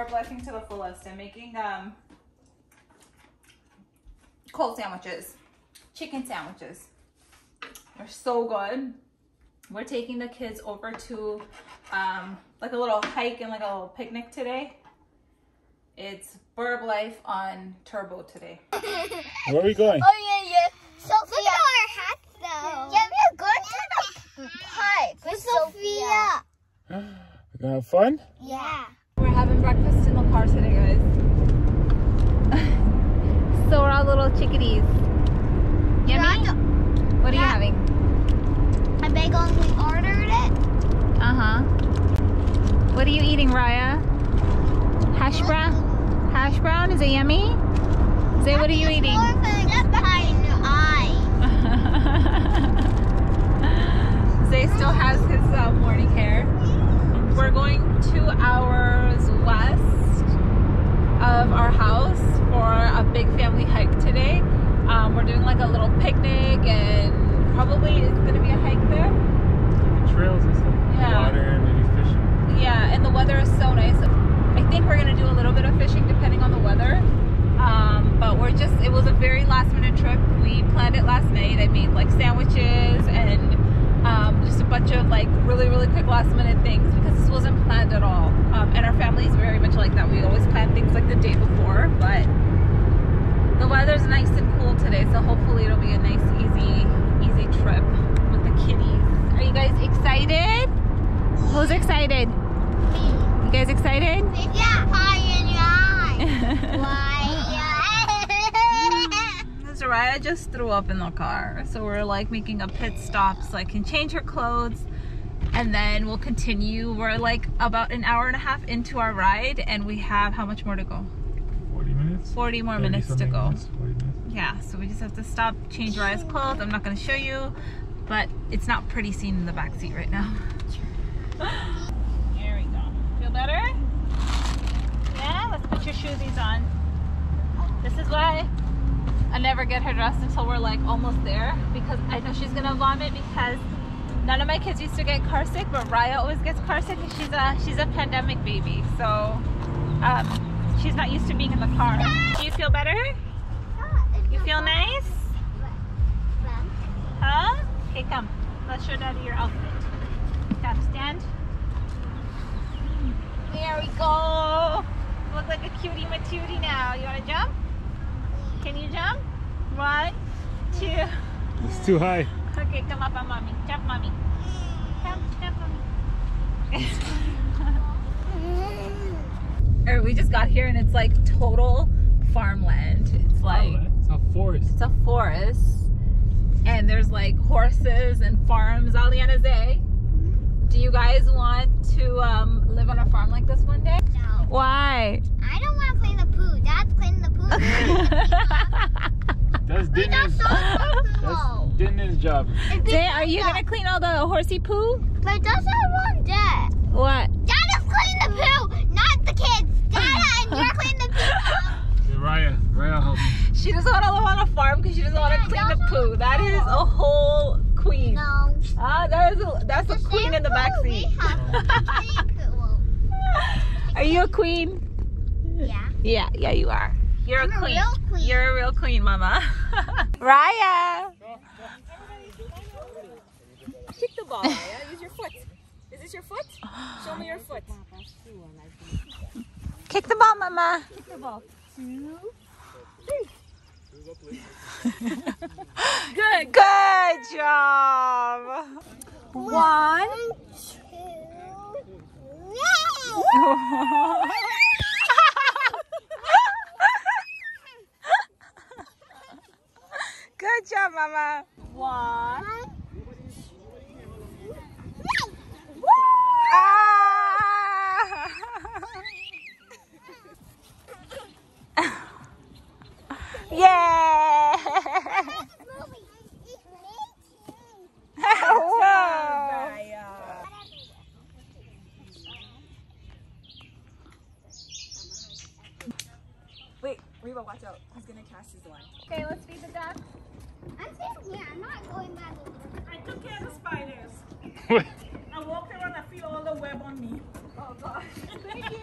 are blessing to the fullest. I'm making cold sandwiches, chicken sandwiches. They're so good. We're taking the kids over to like a little hike and like a little picnic today. It's Burb Life on Turbo today. Where are we going? Oh yeah, yeah. Sophia. Look at our hats though. Yeah, we're going to the park with Sophia. We're gonna have fun? Yeah. We're having breakfast in the car today, guys. So we're all little chickadees. Yummy? What are you having? A bagel and we ordered it. Uh-huh. What are you eating, Raya? Hash brown? Hash brown? Is it yummy? Zay, what are you eating? Zay still has his morning hair. We're going 2 hours west of our house for a big family hike today. We're doing like a little picnic and probably it's going to be a hike there. The trails and stuff. Yeah. Water and maybe fishing. Yeah, and the weather is so nice. I think we're going to do a little bit of fishing depending on the weather. But we're just, it was a very last minute trip. We planned it last night. I made like sandwiches and just a bunch of like really quick last minute things because this wasn't planned at all. And our family is very much like that. We always plan things like the day before, but the weather's nice and cool today. So hopefully it'll be a nice, easy trip with the kitties. Are you guys excited? Who's excited? Me. You guys excited? Yeah. Pie in your eye. Why? Soraya just threw up in the car. So we're like making a pit stop so I can change her clothes and then we'll continue. We're like about an hour and a half into our ride and we have how much more to go? 40 minutes? 40 more minutes to go. Minutes, 40 minutes. Yeah, so we just have to stop, change Raya's clothes. I'm not going to show you, but it's not pretty seen in the back seat right now. Better? Yeah, let's put your shoesies on. This is why I never get her dressed until we're like almost there because I know she's gonna vomit because none of my kids used to get car sick, but Raya always gets car sick and she's a pandemic baby, so she's not used to being in the car. Do you feel better? You feel nice? Huh? Okay, come. Let's show Daddy your outfit. Come, stand. There we go. You look like a cutie matootie now. You want to jump? Can you jump? 1, 2. It's too high. Okay, come up on mommy. Jump, mommy. Jump, mommy. Alright, we just got here and it's like total farmland. It's like it's a forest. It's a forest, and there's like horses and farms. Aliana, Zay, do you guys want to live on a farm like this one day? No. Why? I don't want to clean the poo. Dad's cleaning the poo. That's Dennis. That's Dennis' job. Zay, are you going to clean all the horsey poo? But that's not one day. What? Dad is cleaning the poo, not the kids. Dad and you're cleaning the poo. Hey, Raya, help me. She doesn't want to live on a farm because she doesn't want to clean the poo. That is a whole queen. No. Ah, that's the queen in the backseat. Are you a queen? Yeah. Yeah, you are. You're a queen. You're a real queen, Mama. Raya. Kick the ball, Raya. Use your foot. Is this your foot? Show me your foot. Kick the ball, Mama. Kick the ball. 2, 3. Good job. 1, 2, 3. Good job, Mama. 1, 2, 3. Yeah! Wow! Wait, Reba, watch out. He's gonna cast his line. Okay, let's feed the duck. I'm staying here. I'm not going back over. I took care of the spiders. I walked around and I feel all the web on me. Oh gosh. Thank you.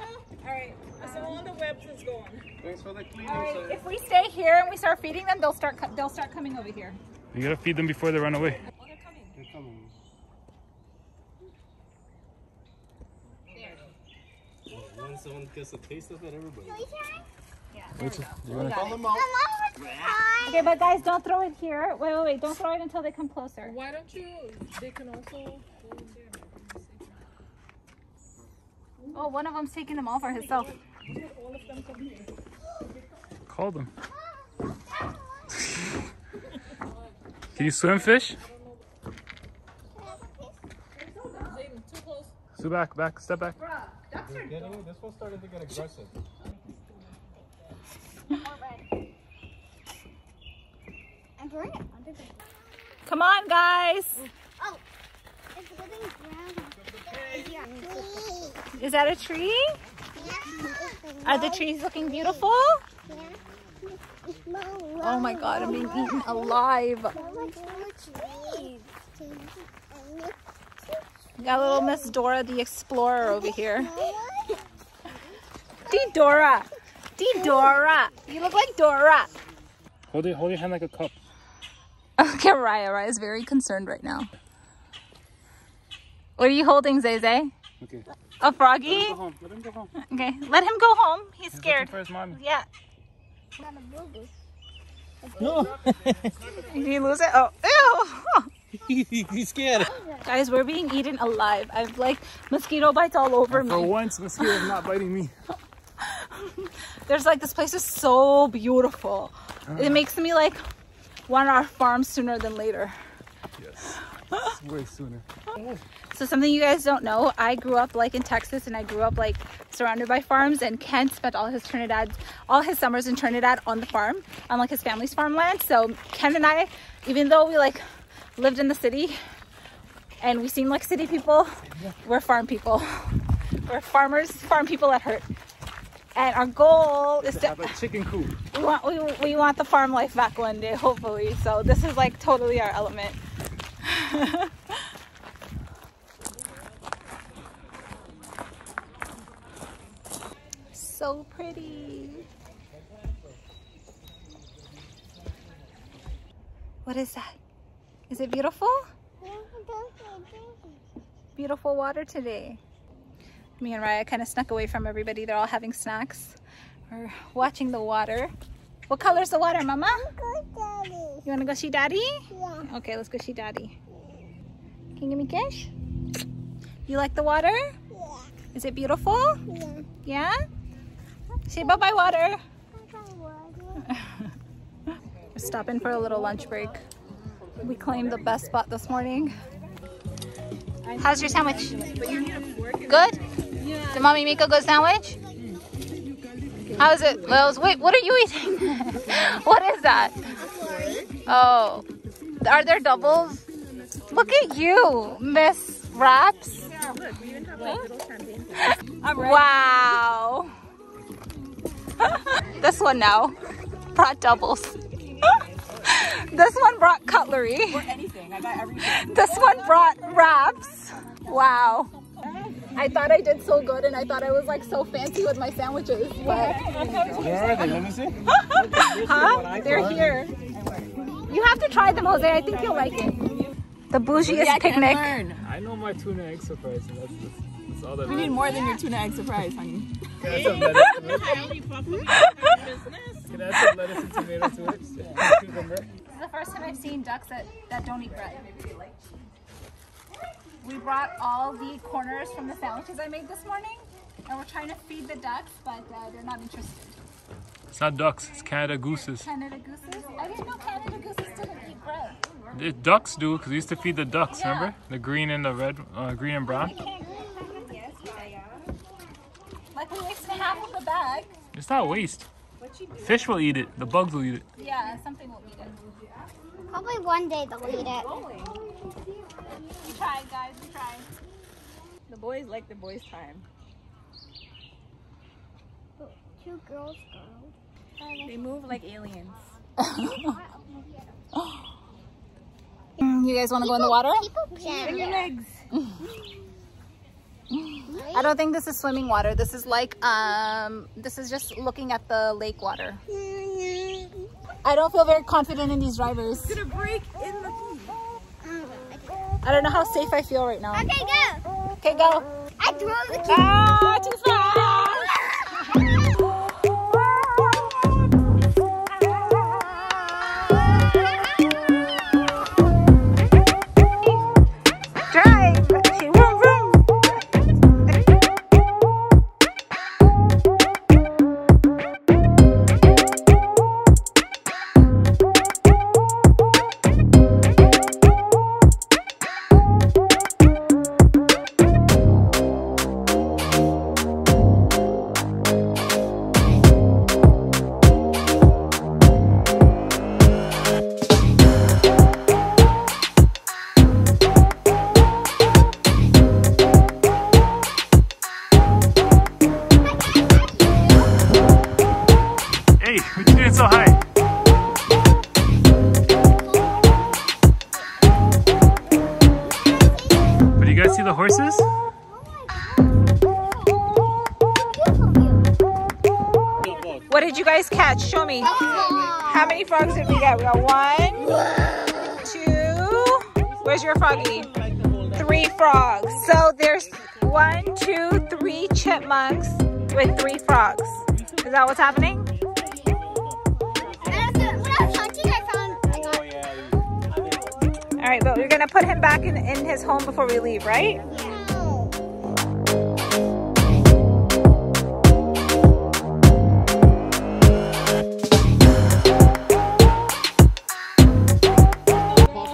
Alright, so all the webs is gone. Thanks for the cleaning. Alright, if we stay here and we start feeding them, they'll start coming over here. You gotta feed them before they run away. Oh, they're coming. They're coming. There. Well, once someone gets a taste of it, everybody. Yeah, there we go. Call them out. Okay, but guys, don't throw it here. Wait, don't throw it until they come closer. Why don't you, they can also go in there. Oh, one of them's taking them all for himself. All of them come here. Call them. Can you swim, fish? So back, step back. This one started to get aggressive. Come on, guys. Oh, it's living ground. Is that a tree? Yeah. Are the trees looking beautiful? Yeah. Oh my God, I'm being eaten alive. Got little Miss Dora the Explorer over here. Dee Dora. You look like Dora. Hold your hand like a cup. Okay, Raya is very concerned right now. What are you holding, Zay? Okay. A froggy? Let him go home. Okay, let him go home. He's scared. For his mom. Yeah. No. Did you lose it? Oh, ew! He's scared. Guys, we're being eaten alive. I've like mosquito bites all over me. For once, mosquitoes not biting me. There's like, this place is so beautiful. It makes me like want our farm sooner than later. Yes. Way sooner. So something you guys don't know, I grew up like in Texas, and I grew up like surrounded by farms, and Kent spent all his summers in Trinidad on the farm, on like his family's farmland. So Kent and I, even though we like lived in the city and we seem like city people, we're farm people. We're farmers, farm people at heart. And our goal is to have a chicken coop. We want the farm life back one day, hopefully. So this is like totally our element. So pretty. What is that? Is it beautiful? Beautiful water today. Me and Raya kind of snuck away from everybody. They're all having snacks. We're watching the water. What color is the water, Mama? Daddy. You want to go see Daddy? Yeah. Okay, let's go see Daddy. Yeah. Can you give me a kiss? You like the water? Yeah. Is it beautiful? Yeah. Yeah? Say bye-bye, water. Bye-bye, water. We're stopping for a little lunch break. We claimed the best spot this morning. How's your sandwich? Good? Did Mommy make a good sandwich? How is it, Lils? Wait, what are you eating? What is that? Oh, are there doubles? Look at you, Miss Wraps. Wow. This one now brought doubles. This one brought cutlery. Or anything. I got everything. This one brought wraps. Wow. I thought I did so good, and I thought I was like so fancy with my sandwiches, but... Where are they? Let me see. Huh? They're here. You have to try them, Jose. I think you'll like it. The bougiest picnic. I know my tuna egg surprise. That's all that we need more than your tuna egg surprise, honey. Can I add some lettuce and tomato to it? This is the first time I've seen ducks that don't eat bread. We brought all the corners from the sandwiches I made this morning, and we're trying to feed the ducks, but they're not interested. It's not ducks, it's Canada gooses. Canada gooses? I didn't know Canada gooses didn't eat bread. The ducks do, because we used to feed the ducks, yeah. Remember? The green and the red, green and brown. Like we wasted half of the bag. It's not waste. Fish will eat it, the bugs will eat it. Yeah, something will eat it. Probably one day they'll eat it. We tried, guys, we tried. The boys like the boys' time. Two girls go. They move like aliens. You guys want to go in the water? Your legs. I don't think this is swimming water. This is like, this is just looking at the lake water. I don't feel very confident in these drivers. It's gonna break in the key. I don't know how safe I feel right now. Okay, go. Okay, go. I throw the key. Ah, too fast. What did you guys catch? Show me. How many frogs did we get? We got one, two. Where's your froggy? Three frogs. So there's 1, 2, 3 chipmunks with 3 frogs. Is that what's happening? All right, but we're gonna put him back in his home before we leave, right?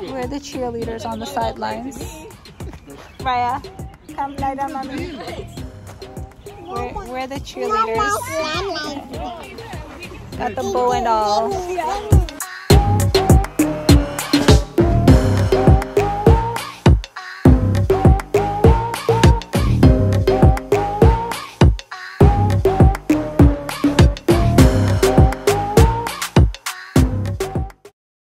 We're the cheerleaders on the sidelines. Raya, come lie down, mommy. We're the cheerleaders. Got the bow and all.